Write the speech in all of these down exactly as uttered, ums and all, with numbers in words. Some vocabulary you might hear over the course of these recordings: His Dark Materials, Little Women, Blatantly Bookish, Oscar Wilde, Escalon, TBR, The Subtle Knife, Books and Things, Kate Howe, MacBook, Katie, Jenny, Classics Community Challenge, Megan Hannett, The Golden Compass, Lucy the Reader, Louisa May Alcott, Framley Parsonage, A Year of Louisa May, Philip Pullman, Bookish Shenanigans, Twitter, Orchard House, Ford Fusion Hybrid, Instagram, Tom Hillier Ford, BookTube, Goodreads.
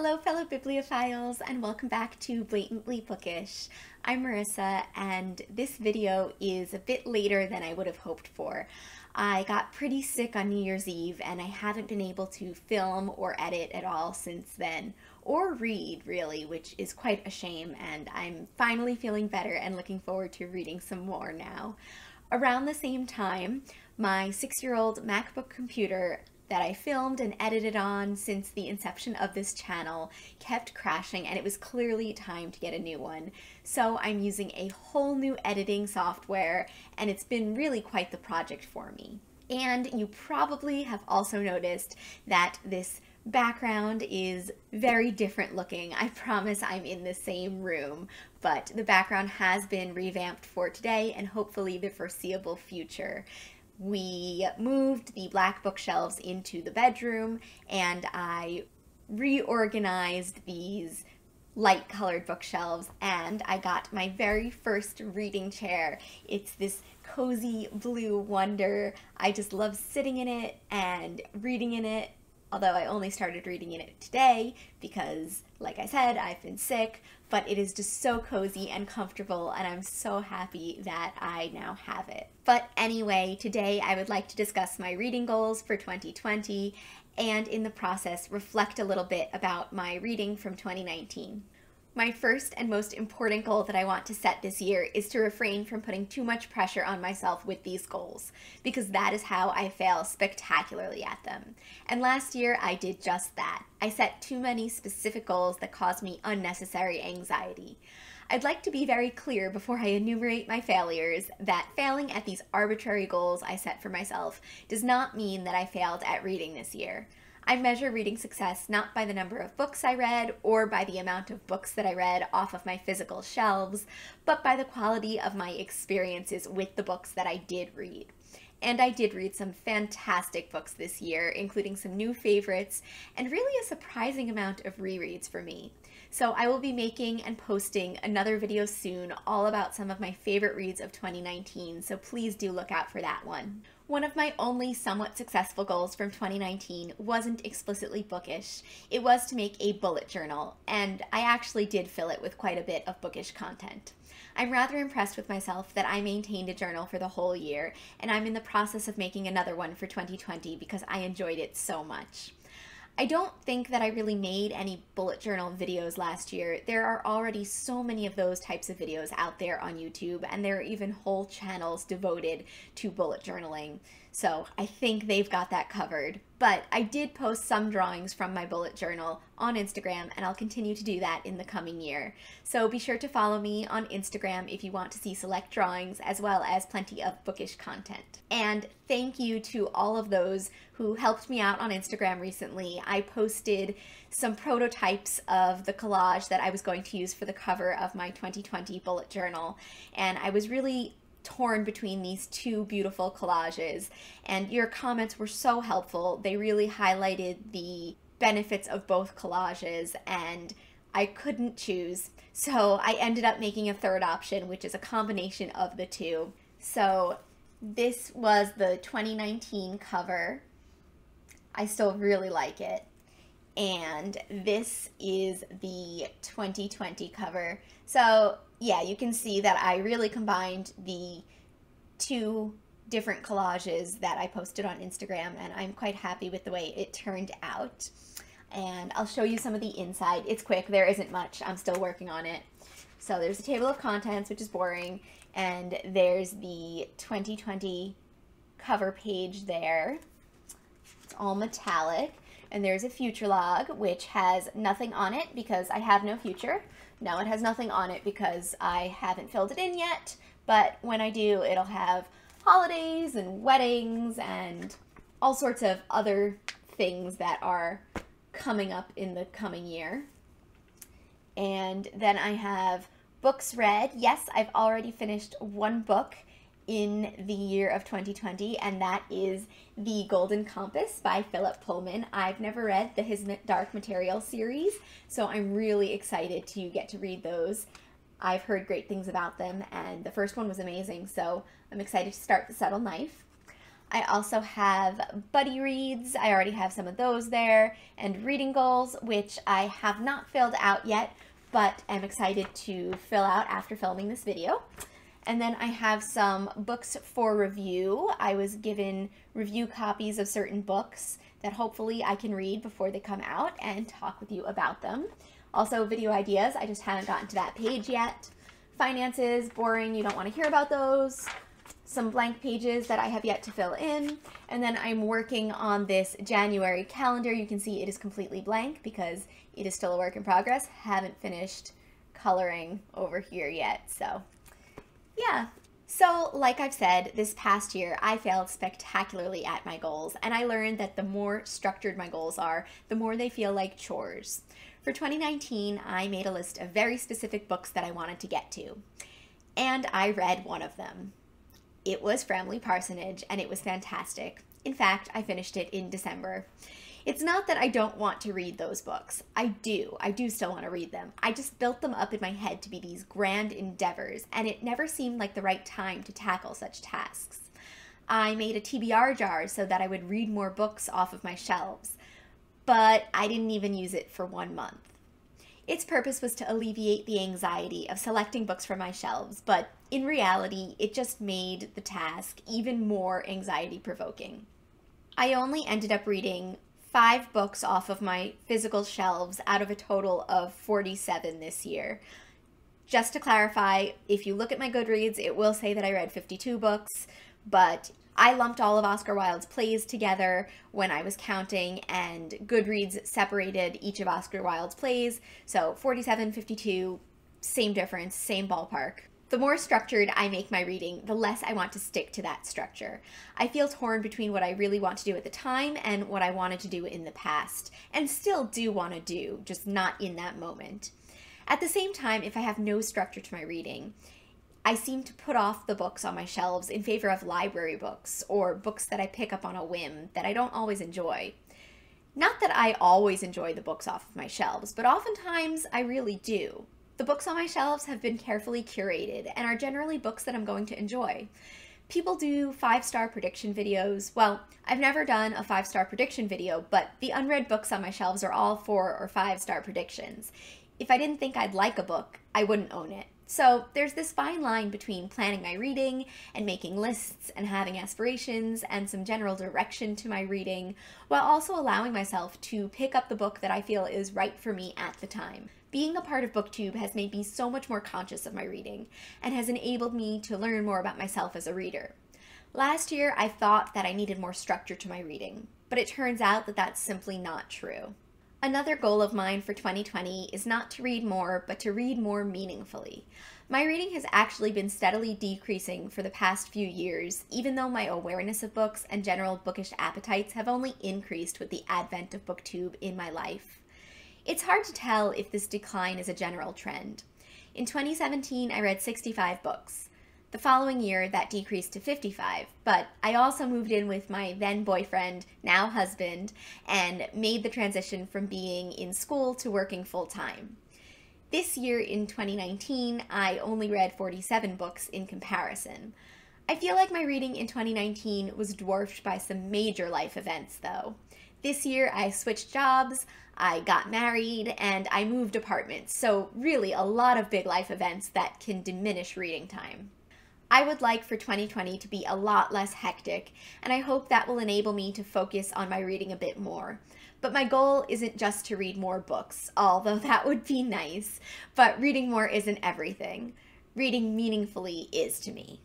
Hello fellow bibliophiles and welcome back to Blatantly Bookish. I'm Marissa and this video is a bit later than I would have hoped for. I got pretty sick on New Year's Eve and I haven't been able to film or edit at all since then, or read really, which is quite a shame, and I'm finally feeling better and looking forward to reading some more now. Around the same time, my six-year-old MacBook computer that I filmed and edited on since the inception of this channel kept crashing and it was clearly time to get a new one. So I'm using a whole new editing software and it's been really quite the project for me. And you probably have also noticed that this background is very different looking. I promise I'm in the same room, but the background has been revamped for today and hopefully the foreseeable future. We moved the black bookshelves into the bedroom and I reorganized these light colored bookshelves and I got my very first reading chair. It's this cozy blue wonder. I just love sitting in it and reading in it, although I only started reading in it today because, like I said, I've been sick, but it is just so cozy and comfortable and I'm so happy that I now have it. But anyway, today I would like to discuss my reading goals for twenty twenty and in the process reflect a little bit about my reading from twenty nineteen. My first and most important goal that I want to set this year is to refrain from putting too much pressure on myself with these goals, because that is how I fail spectacularly at them. And last year I did just that. I set too many specific goals that caused me unnecessary anxiety. I'd like to be very clear before I enumerate my failures that failing at these arbitrary goals I set for myself does not mean that I failed at reading this year. I measure reading success not by the number of books I read or by the amount of books that I read off of my physical shelves, but by the quality of my experiences with the books that I did read. And I did read some fantastic books this year, including some new favorites and really a surprising amount of rereads for me. So I will be making and posting another video soon all about some of my favorite reads of twenty nineteen, so please do look out for that one. One of my only somewhat successful goals from twenty nineteen wasn't explicitly bookish. It was to make a bullet journal, and I actually did fill it with quite a bit of bookish content. I'm rather impressed with myself that I maintained a journal for the whole year, and I'm in the process of making another one for twenty twenty because I enjoyed it so much. I don't think that I really made any bullet journal videos last year. There are already so many of those types of videos out there on YouTube, and there are even whole channels devoted to bullet journaling. So I think they've got that covered. But I did post some drawings from my bullet journal on Instagram, and I'll continue to do that in the coming year. So be sure to follow me on Instagram if you want to see select drawings, as well as plenty of bookish content. And thank you to all of those who helped me out on Instagram recently. I posted some prototypes of the collage that I was going to use for the cover of my twenty twenty bullet journal, and I was really torn between these two beautiful collages, and your comments were so helpful. They really highlighted the benefits of both collages and I couldn't choose, so I ended up making a third option, which is a combination of the two. So this was the twenty nineteen cover. I still really like it. And this is the twenty twenty cover. So yeah, you can see that I really combined the two different collages that I posted on Instagram, and I'm quite happy with the way it turned out. And I'll show you some of the inside. It's quick, there isn't much, I'm still working on it. So there's a table of contents, which is boring, and there's the twenty twenty cover page there. It's all metallic. And there's a future log, which has nothing on it because I have no future. No, it has nothing on it because I haven't filled it in yet, but when I do, it'll have holidays and weddings and all sorts of other things that are coming up in the coming year. And then I have books read. Yes, I've already finished one book in the year of twenty twenty, and that is The Golden Compass by Philip Pullman. I've never read the His Dark Materials series, so I'm really excited to get to read those. I've heard great things about them, and the first one was amazing, so I'm excited to start The Subtle Knife. I also have buddy reads. I already have some of those there, and reading goals, which I have not filled out yet, but am excited to fill out after filming this video. And then I have some books for review. I was given review copies of certain books that hopefully I can read before they come out and talk with you about them. Also video ideas, I just haven't gotten to that page yet. Finances, boring, you don't want to hear about those. Some blank pages that I have yet to fill in. And then I'm working on this January calendar. You can see it is completely blank because it is still a work in progress. Haven't finished coloring over here yet, so yeah. So like I've said, this past year I failed spectacularly at my goals, and I learned that the more structured my goals are, the more they feel like chores. For twenty nineteen, I made a list of very specific books that I wanted to get to, and I read one of them. It was Framley Parsonage, and it was fantastic. In fact, I finished it in December. It's not that I don't want to read those books. I do. I do still want to read them. I just built them up in my head to be these grand endeavors, and it never seemed like the right time to tackle such tasks. I made a T B R jar so that I would read more books off of my shelves, but I didn't even use it for one month. Its purpose was to alleviate the anxiety of selecting books from my shelves, but in reality, it just made the task even more anxiety-provoking. I only ended up reading five books off of my physical shelves out of a total of forty-seven this year. Just to clarify, if you look at my Goodreads, it will say that I read fifty-two books, but I lumped all of Oscar Wilde's plays together when I was counting, and Goodreads separated each of Oscar Wilde's plays, so forty-seven, fifty-two, same difference, same ballpark. The more structured I make my reading, the less I want to stick to that structure. I feel torn between what I really want to do at the time and what I wanted to do in the past, and still do want to do, just not in that moment. At the same time, if I have no structure to my reading, I seem to put off the books on my shelves in favor of library books or books that I pick up on a whim that I don't always enjoy. Not that I always enjoy the books off of my shelves, but oftentimes I really do. The books on my shelves have been carefully curated and are generally books that I'm going to enjoy. People do five-star prediction videos. Well, I've never done a five-star prediction video, but the unread books on my shelves are all four or five-star predictions. If I didn't think I'd like a book, I wouldn't own it. So there's this fine line between planning my reading and making lists and having aspirations and some general direction to my reading, while also allowing myself to pick up the book that I feel is right for me at the time. Being a part of BookTube has made me so much more conscious of my reading and has enabled me to learn more about myself as a reader. Last year, I thought that I needed more structure to my reading, but it turns out that that's simply not true. Another goal of mine for twenty twenty is not to read more, but to read more meaningfully. My reading has actually been steadily decreasing for the past few years, even though my awareness of books and general bookish appetites have only increased with the advent of BookTube in my life. It's hard to tell if this decline is a general trend. In twenty seventeen, I read sixty-five books. The following year, that decreased to fifty-five, but I also moved in with my then boyfriend, now husband, and made the transition from being in school to working full-time. This year in twenty nineteen, I only read forty-seven books in comparison. I feel like my reading in twenty nineteen was dwarfed by some major life events, though. This year, I switched jobs, I got married, and I moved apartments, so really a lot of big life events that can diminish reading time. I would like for twenty twenty to be a lot less hectic, and I hope that will enable me to focus on my reading a bit more. But my goal isn't just to read more books, although that would be nice, but reading more isn't everything. Reading meaningfully is to me.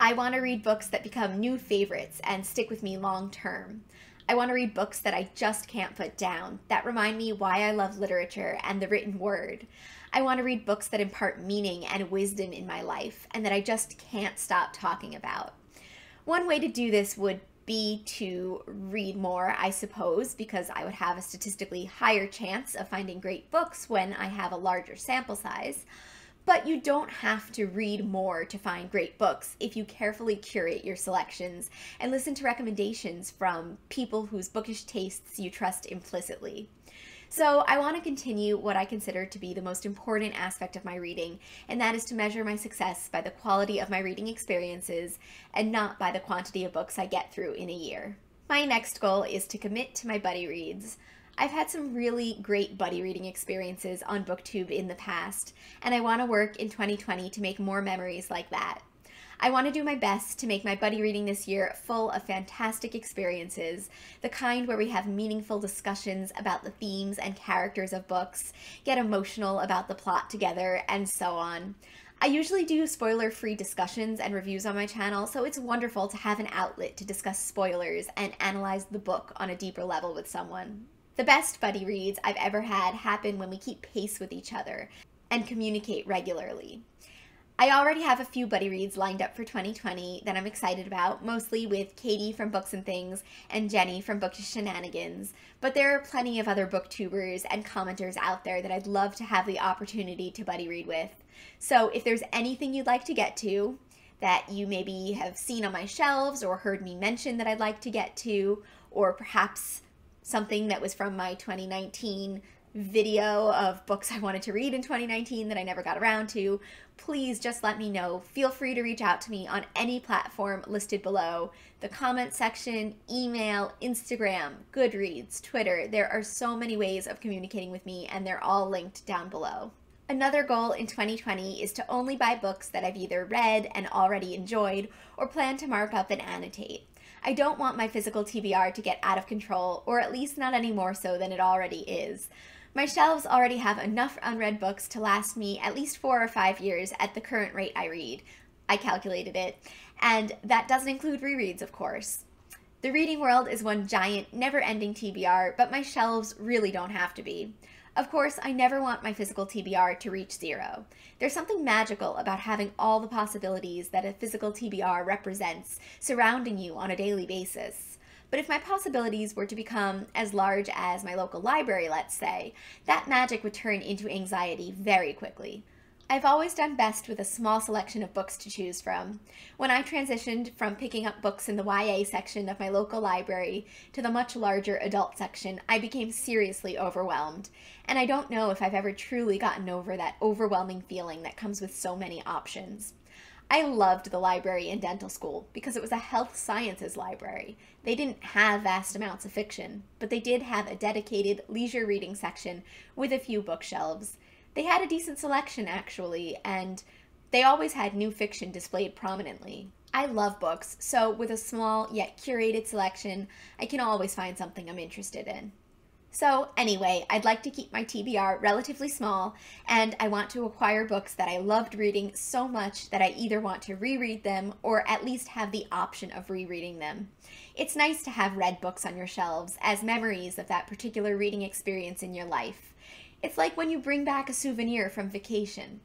I want to read books that become new favorites and stick with me long term. I want to read books that I just can't put down, that remind me why I love literature and the written word. I want to read books that impart meaning and wisdom in my life, and that I just can't stop talking about. One way to do this would be to read more, I suppose, because I would have a statistically higher chance of finding great books when I have a larger sample size. But you don't have to read more to find great books if you carefully curate your selections and listen to recommendations from people whose bookish tastes you trust implicitly. So I want to continue what I consider to be the most important aspect of my reading, and that is to measure my success by the quality of my reading experiences and not by the quantity of books I get through in a year. My next goal is to commit to my buddy reads. I've had some really great buddy reading experiences on BookTube in the past, and I want to work in twenty twenty to make more memories like that. I want to do my best to make my buddy reading this year full of fantastic experiences, the kind where we have meaningful discussions about the themes and characters of books, get emotional about the plot together, and so on. I usually do spoiler-free discussions and reviews on my channel, so it's wonderful to have an outlet to discuss spoilers and analyze the book on a deeper level with someone. The best buddy reads I've ever had happen when we keep pace with each other and communicate regularly. I already have a few buddy reads lined up for twenty twenty that I'm excited about, mostly with Katie from Books and Things and Jenny from Bookish Shenanigans, but there are plenty of other booktubers and commenters out there that I'd love to have the opportunity to buddy read with. So if there's anything you'd like to get to, that you maybe have seen on my shelves or heard me mention that I'd like to get to, or perhaps something that was from my twenty nineteen video of books I wanted to read in twenty nineteen that I never got around to, please just let me know. Feel free to reach out to me on any platform listed below. The comment section, email, Instagram, Goodreads, Twitter. There are so many ways of communicating with me, and they're all linked down below. Another goal in twenty twenty is to only buy books that I've either read and already enjoyed or plan to mark up and annotate. I don't want my physical T B R to get out of control, or at least not any more so than it already is. My shelves already have enough unread books to last me at least four or five years at the current rate I read. I calculated it. And that doesn't include rereads, of course. The reading world is one giant, never-ending T B R, but my shelves really don't have to be. Of course, I never want my physical T B R to reach zero. There's something magical about having all the possibilities that a physical T B R represents surrounding you on a daily basis. But if my possibilities were to become as large as my local library, let's say, that magic would turn into anxiety very quickly. I've always done best with a small selection of books to choose from. When I transitioned from picking up books in the Y A section of my local library to the much larger adult section, I became seriously overwhelmed, and I don't know if I've ever truly gotten over that overwhelming feeling that comes with so many options. I loved the library in dental school because it was a health sciences library. They didn't have vast amounts of fiction, but they did have a dedicated leisure reading section with a few bookshelves. They had a decent selection, actually, and they always had new fiction displayed prominently. I love books, so with a small yet curated selection, I can always find something I'm interested in. So anyway, I'd like to keep my T B R relatively small, and I want to acquire books that I loved reading so much that I either want to reread them or at least have the option of rereading them. It's nice to have read books on your shelves as memories of that particular reading experience in your life. It's like when you bring back a souvenir from vacation.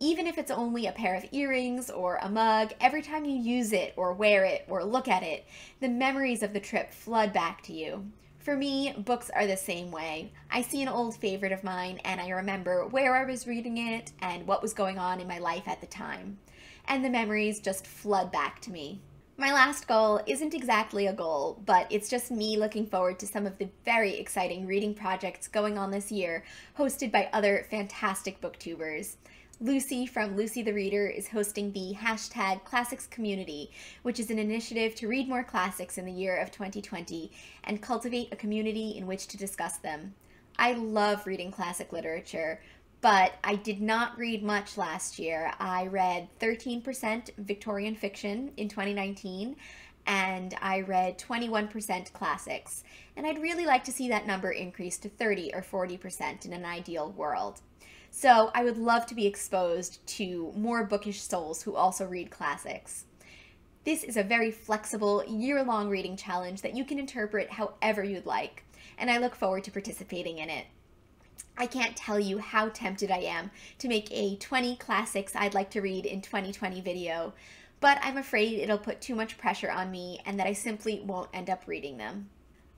Even if it's only a pair of earrings or a mug, every time you use it or wear it or look at it, the memories of the trip flood back to you. For me, books are the same way. I see an old favorite of mine and I remember where I was reading it and what was going on in my life at the time. And the memories just flood back to me. My last goal isn't exactly a goal, but it's just me looking forward to some of the very exciting reading projects going on this year, hosted by other fantastic booktubers. Lucy from Lucy the Reader is hosting the hashtag Classics Community, which is an initiative to read more classics in the year of twenty twenty and cultivate a community in which to discuss them. I love reading classic literature, but I did not read much last year. I read thirteen percent Victorian fiction in twenty nineteen, and I read twenty-one percent classics. And I'd really like to see that number increase to thirty or forty percent in an ideal world. So I would love to be exposed to more bookish souls who also read classics. This is a very flexible, year-long reading challenge that you can interpret however you'd like, and I look forward to participating in it. I can't tell you how tempted I am to make a twenty classics I'd like to read in twenty twenty video, but I'm afraid it'll put too much pressure on me and that I simply won't end up reading them.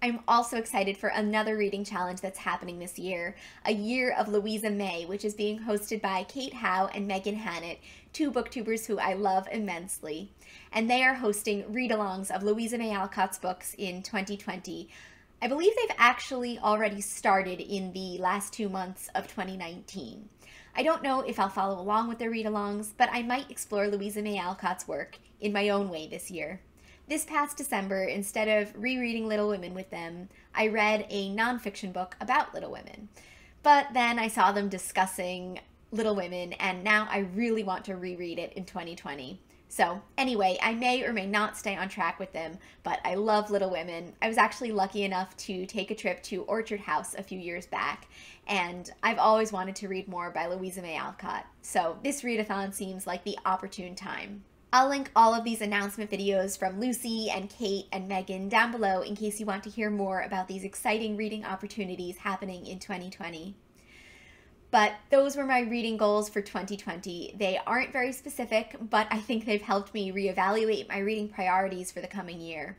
I'm also excited for another reading challenge that's happening this year, A Year of Louisa May, which is being hosted by Kate Howe and Megan Hannett, two booktubers who I love immensely. And they are hosting read-alongs of Louisa May Alcott's books in twenty twenty. I believe they've actually already started in the last two months of twenty nineteen. I don't know if I'll follow along with their read-alongs, but I might explore Louisa May Alcott's work in my own way this year. This past December, instead of rereading Little Women with them, I read a nonfiction book about Little Women. But then I saw them discussing Little Women, and now I really want to reread it in twenty twenty. So anyway, I may or may not stay on track with them, but I love Little Women. I was actually lucky enough to take a trip to Orchard House a few years back, and I've always wanted to read more by Louisa May Alcott. So this readathon seems like the opportune time. I'll link all of these announcement videos from Lucy and Kate and Megan down below in case you want to hear more about these exciting reading opportunities happening in twenty twenty. But those were my reading goals for twenty twenty. They aren't very specific, but I think they've helped me reevaluate my reading priorities for the coming year.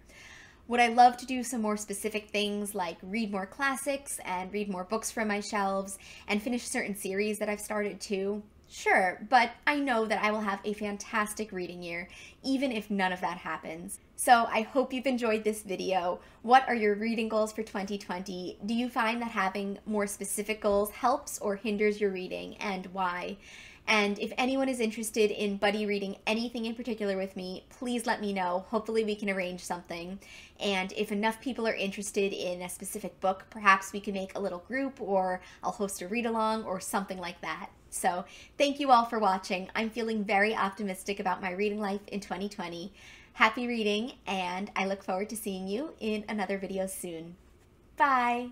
Would I love to do some more specific things like read more classics and read more books from my shelves and finish certain series that I've started too? Sure, but I know that I will have a fantastic reading year, even if none of that happens. So I hope you've enjoyed this video. What are your reading goals for twenty twenty? Do you find that having more specific goals helps or hinders your reading, and why? And if anyone is interested in buddy reading anything in particular with me, please let me know. Hopefully we can arrange something. And if enough people are interested in a specific book, perhaps we can make a little group, or I'll host a read-along or something like that. So thank you all for watching. I'm feeling very optimistic about my reading life in twenty twenty. Happy reading, and I look forward to seeing you in another video soon. Bye!